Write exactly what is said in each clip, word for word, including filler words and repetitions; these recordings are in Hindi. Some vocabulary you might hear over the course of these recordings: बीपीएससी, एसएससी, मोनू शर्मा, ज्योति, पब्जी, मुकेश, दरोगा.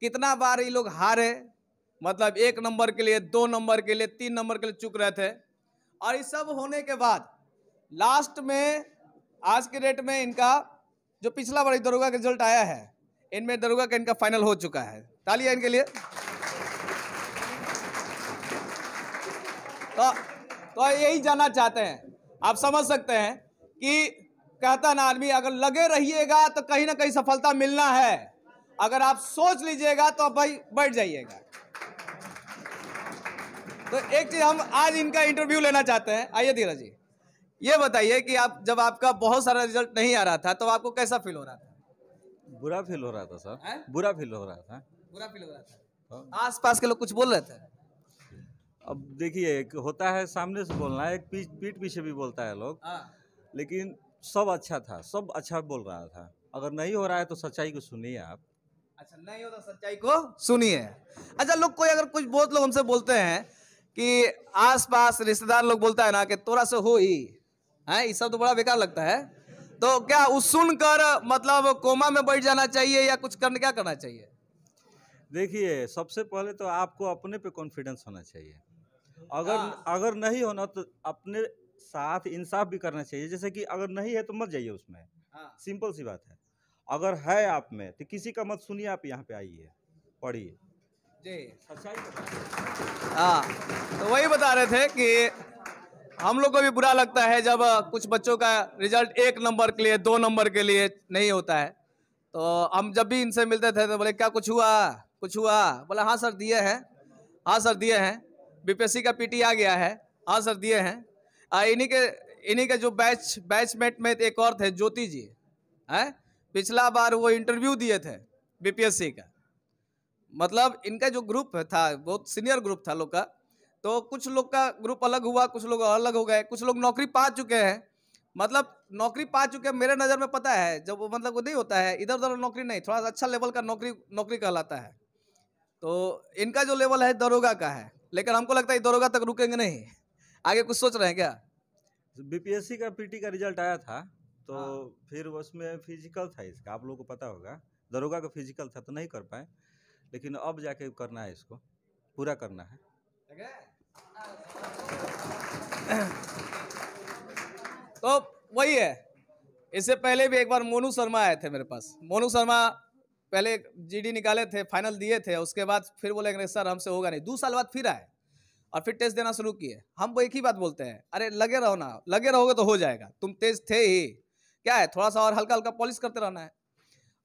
कितना बार ये लोग हारे, मतलब एक नंबर के लिए, दो नंबर के लिए, तीन नंबर के लिए चूक रहे थे। और ये सब होने के बाद लास्ट में आज के डेट में इनका जो पिछला बार दरोगा का रिजल्ट आया है, इनमें दरोगा का इनका फाइनल हो चुका है। तालियां इनके लिए। तो तो यही जानना चाहते हैं, आप समझ सकते हैं कि कहता ना आदमी, अगर लगे रहिएगा तो कहीं ना कहीं सफलता मिलना है, अगर आप सोच लीजिएगा तो आप भाई बैठ जाइएगा। तो एक चीज हम आज इनका इंटरव्यू लेना चाहते हैं। आइए धीरज जी, ये बताइए कि आप जब आपका बहुत सारा रिजल्ट नहीं आ रहा था तो आपको कैसा फील हो रहा था? बुरा फील हो रहा था सर। है? बुरा फील हो रहा था। बुरा फील हो रहा था। आसपास के लोग कुछ बोल रहे थे? अब देखिए, एक होता है सामने से बोलना है, एक पीठ पीठ पीछे भी बोलता है लोग, लेकिन सब अच्छा था, सब अच्छा बोल रहा था। अगर नहीं हो रहा है तो सच्चाई को सुनिए आप। अच्छा, नहीं हो तो सच्चाई को सुनिए। अच्छा, लोग कोई अगर कुछ बहुत लोग हमसे बोलते हैं कि आसपास रिश्तेदार लोग बोलता है ना कि तोरा से हो ही है, ये सब तो बड़ा बेकार लगता है, तो क्या उस सुनकर मतलब कोमा में बैठ जाना चाहिए या कुछ करने क्या करना चाहिए? देखिए, सबसे पहले तो आपको अपने पे कॉन्फिडेंस होना चाहिए। अगर हाँ। अगर नहीं होना तो अपने साथ इंसाफ भी करना चाहिए, जैसे कि अगर नहीं है तो मत जाइए उसमें। हाँ। सिंपल सी बात है। अगर है आप में तो किसी का मत सुनिए, आप यहाँ पे आइए, पढ़िए। हाँ, तो वही बता रहे थे कि हम लोग को भी बुरा लगता है जब कुछ बच्चों का रिजल्ट एक नंबर के लिए, दो नंबर के लिए नहीं होता है। तो हम जब भी इनसे मिलते थे तो बोले क्या कुछ हुआ, कुछ हुआ? बोला हाँ सर दिए हैं, हाँ सर दिए हैं, बीपीएससी का पीटी आ गया है, हाँ सर दिए हैं। इन्हीं के इन्हीं के जो बैच बैचमेट में एक और थे, ज्योति जी हैं, पिछला बार वो इंटरव्यू दिए थे बीपीएससी का। मतलब इनका जो ग्रुप था बहुत सीनियर ग्रुप था लोग का, तो कुछ लोग का ग्रुप अलग हुआ, कुछ लोग अलग हो गए, कुछ लोग नौकरी पा चुके हैं। मतलब नौकरी पा चुके हैं मेरे नज़र में, पता है जब वो मतलब वो नहीं होता है इधर उधर नौकरी, नहीं, थोड़ा सा अच्छा लेवल का नौकरी नौकरी कहलाता है। तो इनका जो लेवल है दरोगा का है, लेकिन हमको लगता है दरोगा तक रुकेंगे नहीं, आगे कुछ सोच रहे हैं क्या? बीपीएससी का पीटी का रिजल्ट आया था तो हाँ। फिर उसमें फिजिकल था इसका, आप लोगों को पता होगा, दरोगा का फिजिकल था तो नहीं कर पाए, लेकिन अब जाके करना है, इसको पूरा करना है। तो वही है, इससे पहले भी एक बार मोनू शर्मा आए थे मेरे पास। मोनू शर्मा पहले जीडी निकाले थे, फाइनल दिए थे, उसके बाद फिर बोले कि सर हमसे होगा नहीं। दो साल बाद फिर आए और फिर टेस्ट देना शुरू किए। हम वो एक ही बात बोलते हैं, अरे लगे रहो ना, लगे रहोगे तो हो जाएगा, तुम तेज थे ही, क्या है थोड़ा सा और हल्का हल्का पॉलिश करते रहना है।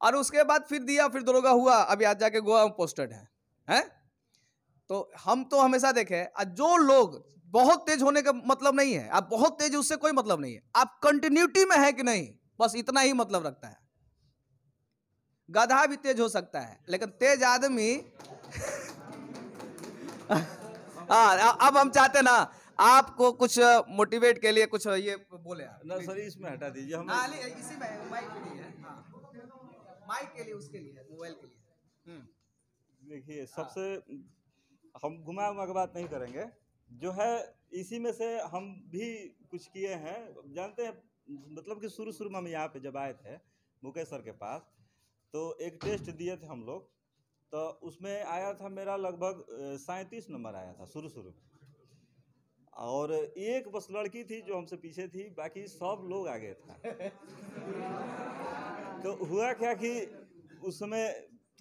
और उसके बाद फिर दिया, फिर दरोगा हुआ, अभी आज जाके गोवा में पोस्टेड है, है? तो हम तो हमेशा देखे जो लोग बहुत तेज होने का मतलब नहीं है, आप बहुत तेज उससे कोई मतलब नहीं है, आप कंटिन्यूटी में है कि नहीं, बस इतना ही मतलब रखता है। गधा भी तेज हो सकता है, लेकिन तेज आदमी हाँ। अब हम चाहते ना आपको कुछ मोटिवेट के लिए कुछ ये बोले आप। ना सर, इसमें हटा दीजिए, हम इसी में माइक के लिए, माइक के लिए, उसके लिए, मोबाइल के लिए। देखिए, सबसे हम घुमा उमा की बात नहीं करेंगे, जो है इसी में से हम भी कुछ किए हैं, जानते हैं, मतलब कि शुरू शुरू में हम यहाँ पे जब आए थे मुकेश सर के पास, तो एक टेस्ट दिए थे हम लोग, तो उसमें आया था मेरा लगभग सैंतीस नंबर आया था शुरू शुरू में, और एक बस लड़की थी जो हमसे पीछे थी, बाकी सब लोग आगे थे। तो हुआ क्या कि उस समय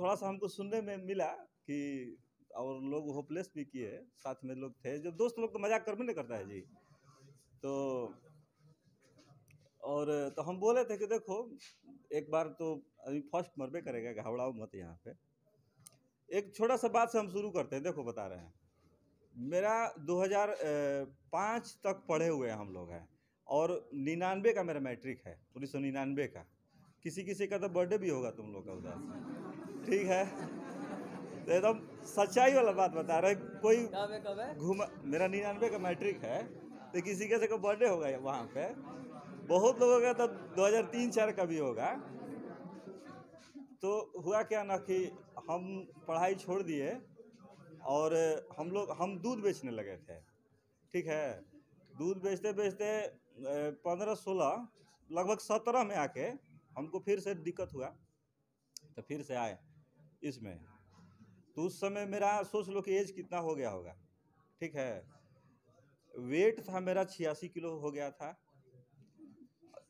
थोड़ा सा हमको सुनने में मिला कि, और लोग होपलेस भी किए, साथ में लोग थे, जब दोस्त लोग तो मजाक कर भी नहीं करता है जी, तो और तो हम बोले थे कि देखो एक बार तो अभी फर्स्ट मरबे करेगा, घबराओ मत। यहाँ पे एक छोटा सा बात से हम शुरू करते हैं, देखो बता रहे हैं, मेरा दो हज़ार पाँच तक पढ़े हुए हम लोग हैं, और निन्यानवे का मेरा मैट्रिक है, उन्नीस सौ निन्यानवे का, किसी किसी का तो बर्थडे भी होगा तुम लोग का उधर, ठीक है? तो एकदम सच्चाई वाला बात बता रहे, कोई घूमा, मेरा निन्यानवे का मैट्रिक है, तो किसी के से का बर्थडे होगा वहाँ पे, बहुत लोगों का तो दो हज़ार तीन चार का भी होगा। तो हुआ क्या ना कि हम पढ़ाई छोड़ दिए और हम लोग हम दूध बेचने लगे थे, ठीक है? दूध बेचते बेचते पंद्रह सोलह लगभग सत्रह में आके हमको फिर से दिक्कत हुआ, तो फिर से आए इसमें, तो उस समय मेरा सोच लो कि एज कितना हो गया होगा, ठीक है, वेट था मेरा छियासी किलो हो गया था।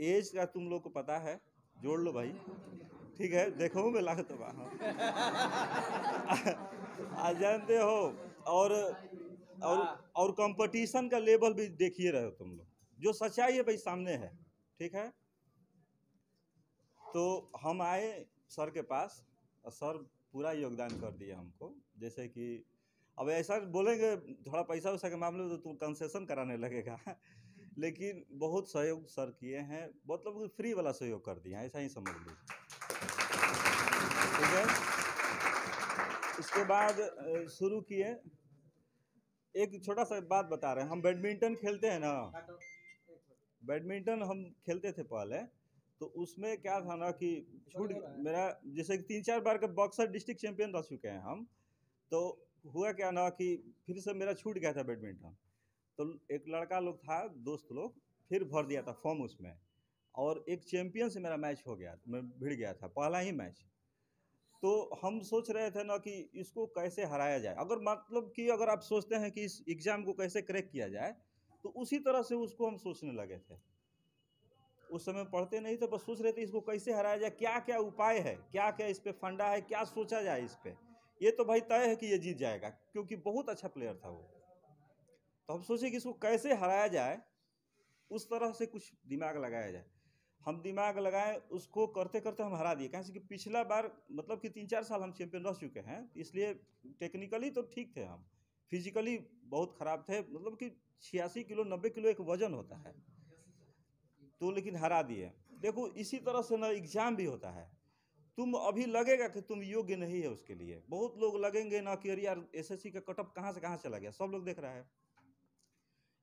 एज का तुम लोग को पता है, जोड़ लो भाई, ठीक है, देखो मैं लाख तो आज जानते हो। और और और कंपटीशन का लेवल भी देखिए रहे हो तुम लोग, जो सच्चाई है भाई सामने है, ठीक है। तो हम आए सर के पास और सर पूरा योगदान कर दिया हमको, जैसे कि अब ऐसा बोलेंगे थोड़ा पैसा वैसा के मामले में तो तुम कंसेशन कराने लगेगा, लेकिन बहुत सहयोग सर किए हैं, मतलब फ्री वाला सहयोग कर दिया, ऐसा ही समझ लीजिए, ठीक है। इसके बाद शुरू किए, एक छोटा सा बात बता रहे हैं, हम बैडमिंटन खेलते हैं ना, बैडमिंटन हम खेलते थे पहले, तो उसमें क्या था ना कि छूट मेरा, जैसे कि तीन चार बार के बॉक्सर डिस्ट्रिक्ट चैंपियन रह चुके हैं हम, तो हुआ क्या ना कि फिर से मेरा छूट गया था बैडमिंटन, तो एक लड़का लोग था दोस्त लोग फिर भर दिया था फॉर्म उसमें, और एक चैंपियन से मेरा मैच हो गया, मैं भिड़ गया था पहला ही मैच। तो हम सोच रहे थे ना कि इसको कैसे हराया जाए, अगर मतलब कि अगर आप सोचते हैं कि इस एग्ज़ाम को कैसे क्रैक किया जाए, तो उसी तरह से उसको हम सोचने लगे थे। उस समय पढ़ते नहीं थे, बस सोच रहे थे इसको कैसे हराया जाए, क्या क्या उपाय है, क्या क्या इस पर फंडा है, क्या सोचा जाए इस पर। ये तो भाई तय है कि ये जीत जाएगा क्योंकि बहुत अच्छा प्लेयर था वो, तो हम सोचे कि इसको कैसे हराया जाए, उस तरह से कुछ दिमाग लगाया जाए। हम दिमाग लगाए, उसको करते करते हम हरा दिए, क्योंकि पिछला बार मतलब कि तीन चार साल हम चैंपियन रह चुके हैं, इसलिए टेक्निकली तो ठीक थे हम, फिजिकली बहुत खराब थे, मतलब कि छियासी किलो नब्बे किलो एक वजन होता है, तो लेकिन हरा दिए। देखो इसी तरह से ना एग्ज़ाम भी होता है, तुम अभी लगेगा कि तुम योग्य नहीं है उसके लिए, बहुत लोग लगेंगे ना कि अरे यार एसएससी का कटअप कहाँ से कहाँ चला गया, सब लोग देख रहा है,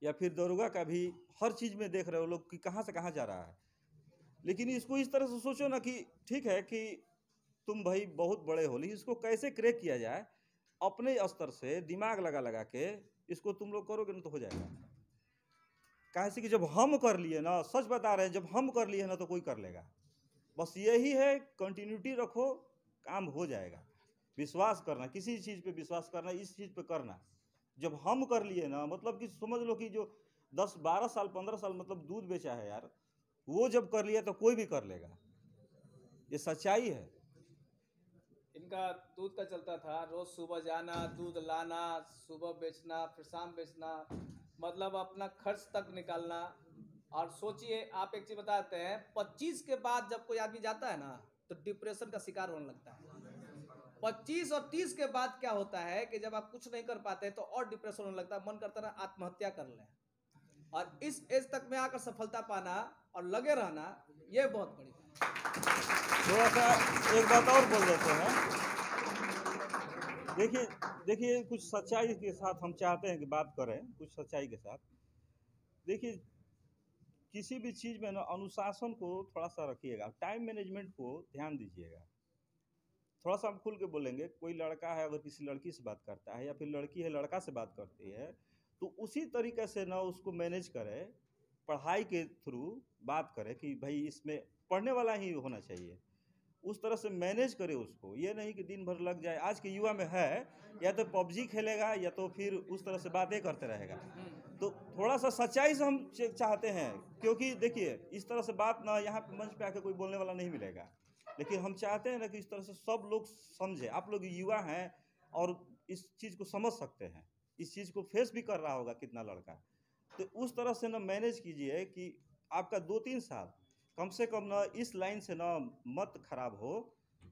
या फिर दरोगा का भी हर चीज़ में देख रहे हो लोग कि कहाँ से कहाँ जा रहा है। लेकिन इसको इस तरह से सोचो ना कि ठीक है कि तुम भाई बहुत बड़े हो, लेकिन इसको कैसे क्रैक किया जाए, अपने स्तर से दिमाग लगा लगा के इसको तुम लोग करोगे ना तो हो जाएगा। कैसे कि जब हम कर लिए ना, सच बता रहे हैं, जब हम कर लिए ना तो कोई कर लेगा, बस यही है, कंटिन्यूटी रखो, काम हो जाएगा। विश्वास करना, किसी चीज़ पे विश्वास करना, इस चीज़ पे करना, जब हम कर लिए ना, मतलब कि समझ लो कि जो दस बारह साल पंद्रह साल मतलब दूध बेचा है यार, वो जब कर लिया तो कोई भी कर लेगा, ये सच्चाई है। इनका दूध का चलता था, रोज सुबह जाना, दूध लाना, सुबह बेचना, फिर शाम बेचना, मतलब अपना खर्च तक निकालना। और सोचिए आप एक चीज बताते हैं, पच्चीस के बाद जब कोई आदमी जाता है ना तो डिप्रेशन का शिकार होने लगता है। पच्चीस और तीस के बाद क्या होता है कि जब आप कुछ नहीं कर पाते तो और डिप्रेशन होने लगता है, मन करता है आत्महत्या कर लें। और इस एज तक में आकर सफलता पाना और लगे रहना, ये बहुत बड़ी थोड़ा सा एक बात और बोल देते हैं। देखिए देखिए कुछ सच्चाई के साथ हम चाहते हैं कि बात करें, कुछ सच्चाई के साथ। देखिए किसी भी चीज़ में ना अनुशासन को थोड़ा सा रखिएगा, टाइम मैनेजमेंट को ध्यान दीजिएगा। थोड़ा सा हम खुल के बोलेंगे, कोई लड़का है अगर किसी लड़की से बात करता है, या फिर लड़की है लड़का से बात करती है, तो उसी तरीके से ना उसको मैनेज करे, पढ़ाई के थ्रू बात करे कि भाई इसमें पढ़ने वाला ही होना चाहिए, उस तरह से मैनेज करे उसको। ये नहीं कि दिन भर लग जाए, आज के युवा में है या तो पब्जी खेलेगा या तो फिर उस तरह से बातें करते रहेगा। तो थोड़ा सा सच्चाई से हम चाहते हैं, क्योंकि देखिए इस तरह से बात ना यहाँ पे मंच पे आके कोई बोलने वाला नहीं मिलेगा, लेकिन हम चाहते हैं ना कि इस तरह से सब लोग समझे। आप लोग युवा हैं और इस चीज़ को समझ सकते हैं, इस चीज़ को फेस भी कर रहा होगा कितना लड़का, तो उस तरह से ना मैनेज कीजिए कि आपका दो तीन साल कम से कम ना इस लाइन से ना मत खराब हो,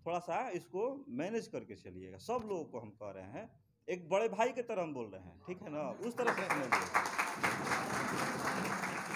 थोड़ा सा इसको मैनेज करके चलिएगा। सब लोगों को हम कह रहे हैं, एक बड़े भाई के तरह हम बोल रहे हैं, ठीक है ना, उस तरह से मैनेज।